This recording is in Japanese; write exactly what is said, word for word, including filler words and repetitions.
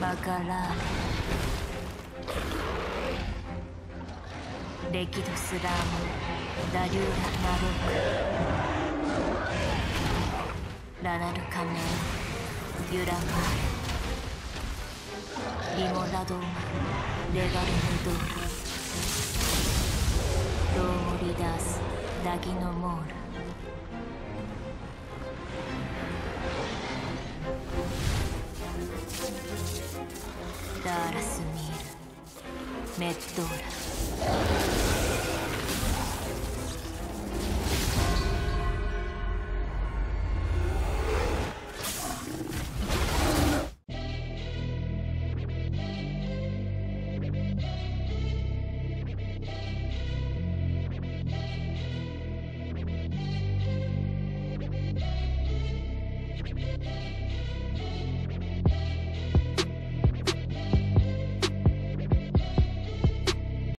バカラーレレキドスラームダリューラマロクララルカメンユラマールイモラドーレガルムドールローリダースダギノモールダーラスミールメッドーラ